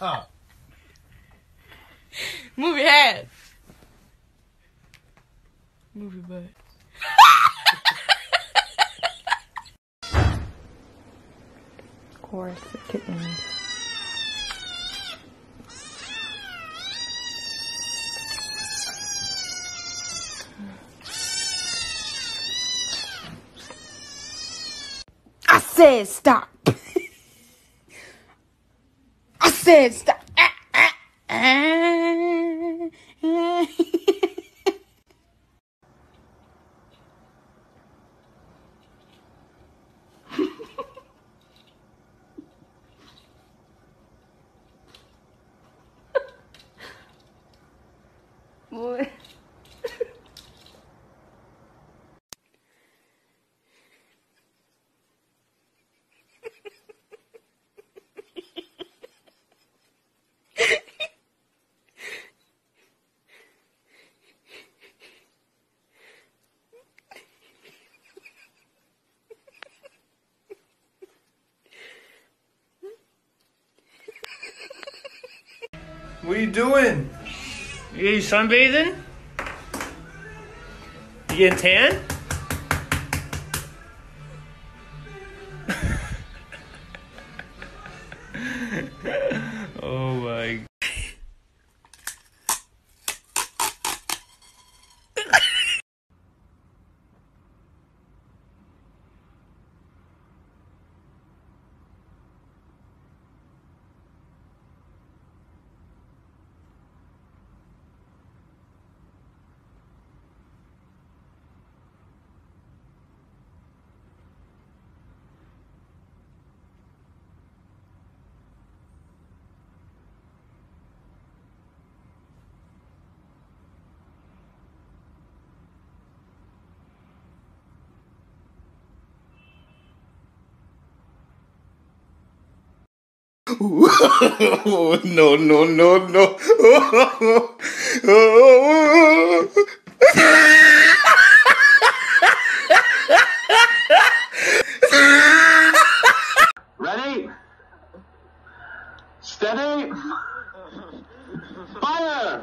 up. Move your head. Move your butt. Of course, the kittens. I said stop. I said stop. What? What are you doing? You sunbathing? You getting tan? Oh my God. No. Ready? Steady? Fire!